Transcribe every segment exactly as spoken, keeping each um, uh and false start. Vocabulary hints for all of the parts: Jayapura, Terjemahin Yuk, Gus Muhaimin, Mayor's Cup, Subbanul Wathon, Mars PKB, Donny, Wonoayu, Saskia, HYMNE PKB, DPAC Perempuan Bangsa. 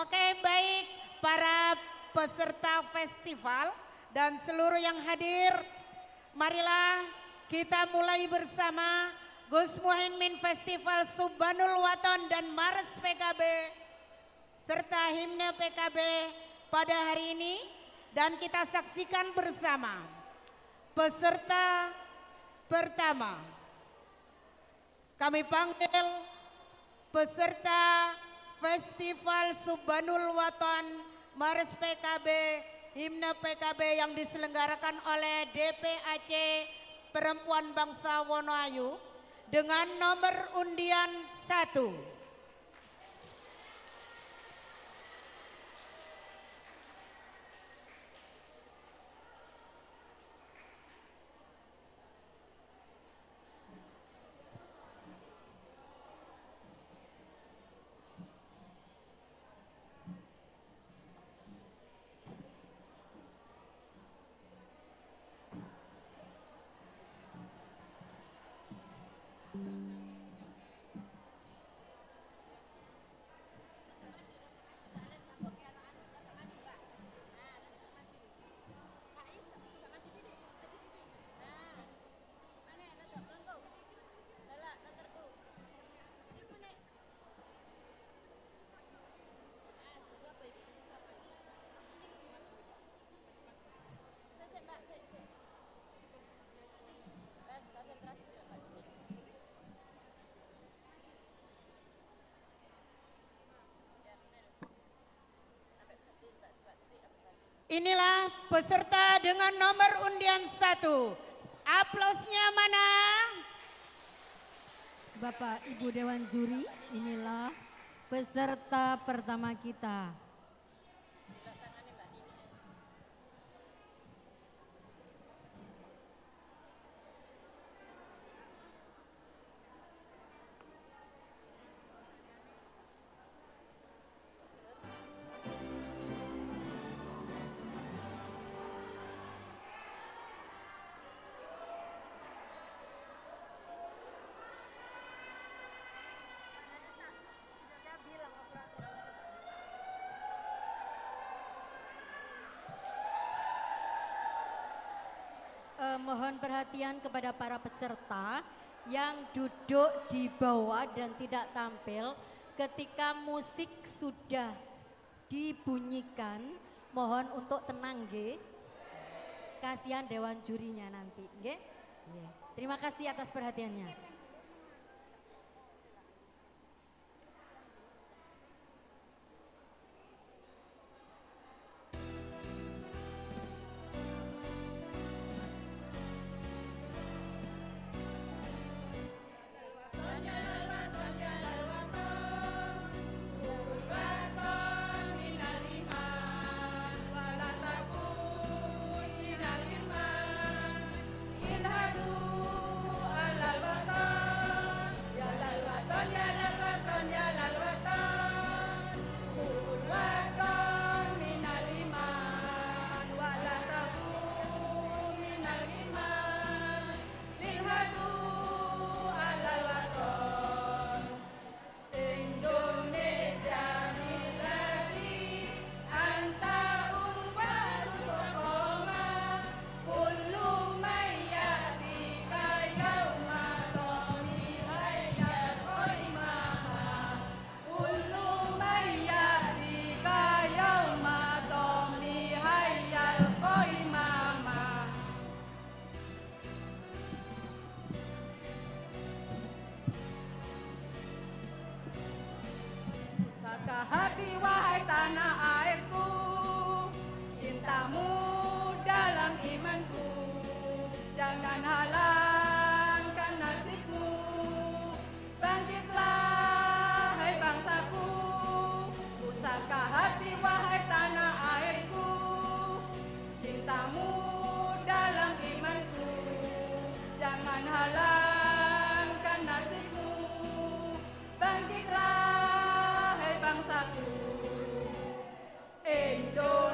Oke, baik para peserta festival dan seluruh yang hadir, marilah kita mulai bersama Gus Muhaimin Festival Subbanul Wathon dan Mars P K B serta Hymne P K B pada hari ini, dan kita saksikan bersama peserta pertama. Kami panggil peserta Festival Subbanul Wathon Mars P K B Hymne P K B yang diselenggarakan oleh D P A C Perempuan Bangsa Wonoayu dengan nomor undian satu. Inilah peserta dengan nomor undian satu. Aplausnya mana? Bapak Ibu Dewan Juri, inilah peserta pertama kita. Mohon perhatian kepada para peserta yang duduk di bawah dan tidak tampil. Ketika musik sudah dibunyikan, mohon untuk tenang, nggih. Kasihan dewan jurinya nanti, nggih. Terima kasih atas perhatiannya.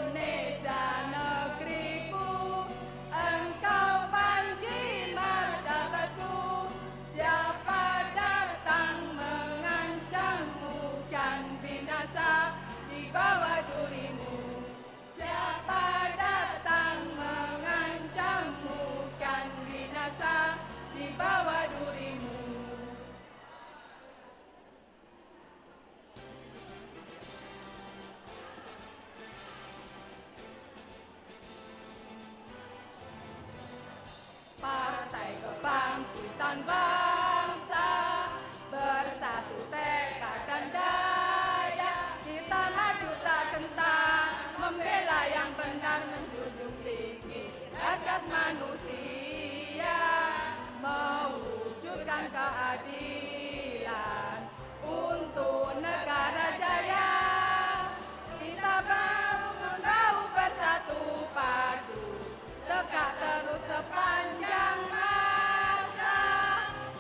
Indonesia negeriku, engkau panji keadilan untuk negara jaya. Kita bangun bau bersatu padu, tegak terus sepanjang masa.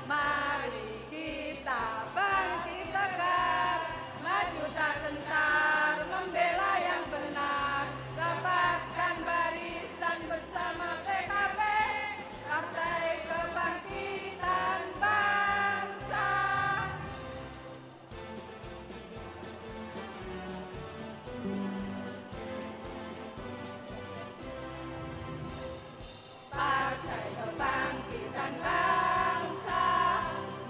Mari kita bangkit tegar, maju tak gentar, membela yang benar. Rapatkan barisan bersama P K B, Partai Kebangkitan Bangsa. Partai Kebangkitan Bangsa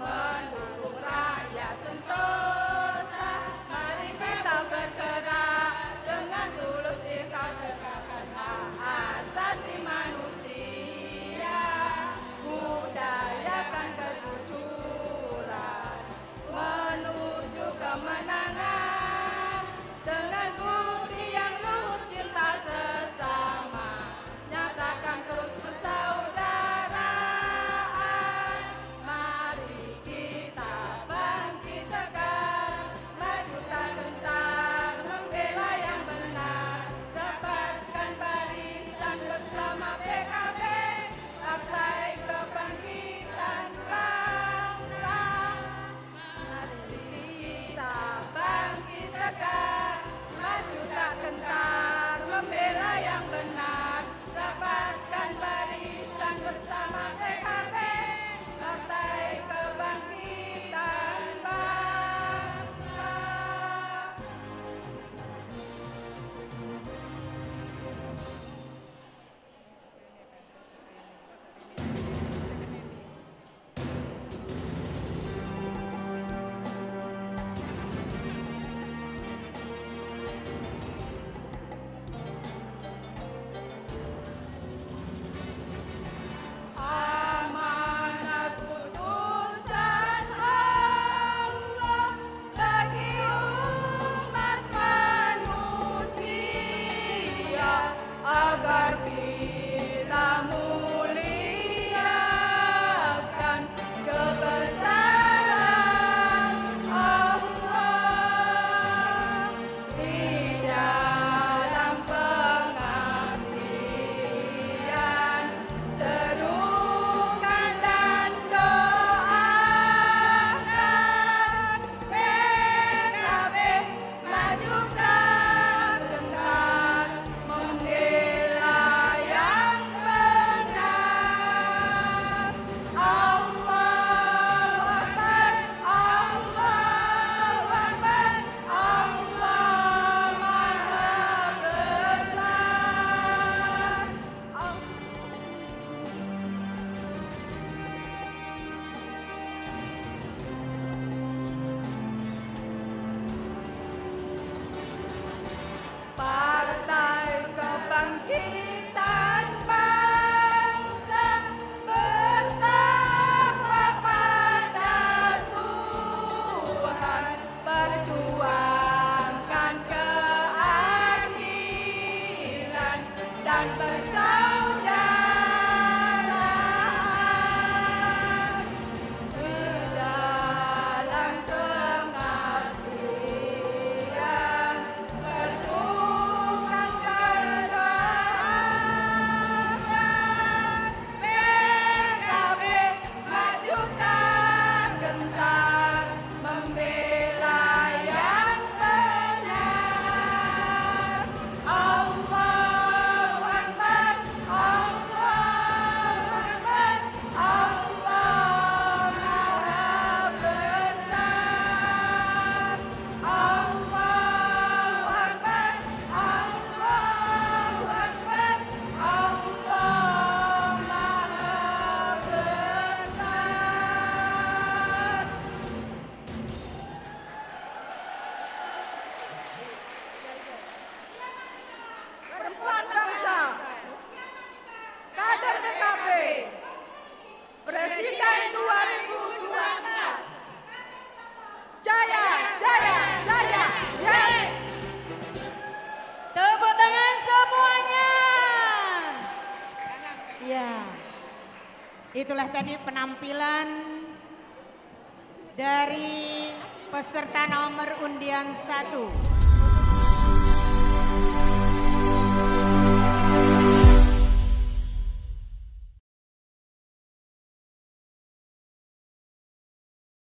mendukung rakyat sentosa. Mari kita bergerak dengan tulus ikhlas, tegakkan hak asasi manusia, budayakan kejujuran menuju kemenangan. Dengan bukti yang luhur cinta sesama, nyatakan terus persaudaraan. Mari kita bangkit tegar, maju tak gentar, membela yang benar. Dapatkan barisan bersama P K B, Partai Kebangkitan Bangsa. Mari kita bangkit tegar, maju tak gentar, membela yang benar. Rapatkan barisan bersama P K B, Partai Kebangkitan Bangsa. Amanat putusan Allah bagi umat manusia, agar kita muliakan kebesaran Allah di dalam pengabdian, serukan dan doakan P K B maju tak gentar, membela yang benar. Allahu Akbar, Allahu Akbar, Allah Maha Besar. Al- Partai Kebangkitan Bangsa bertakwa pada Tuhan, perjuangkan keadilan dan persaudaraan di dalam pengabdian, bertukar kerohanian. P K B maju tak gentar, membela yang benar. Allahu Akbar, Allahu Akbar, Allah Maha Besar. Allahu Akbar, Allahu Akbar, Allah Maha Besar. Perempuan Bangsa, kader P K B, Presiden dua ribu dua puluh empat. Jaya, jaya, jaya, jaya. Tepuk tangan semuanya. Ya, itulah tadi penampilan dari peserta nomor undian satu.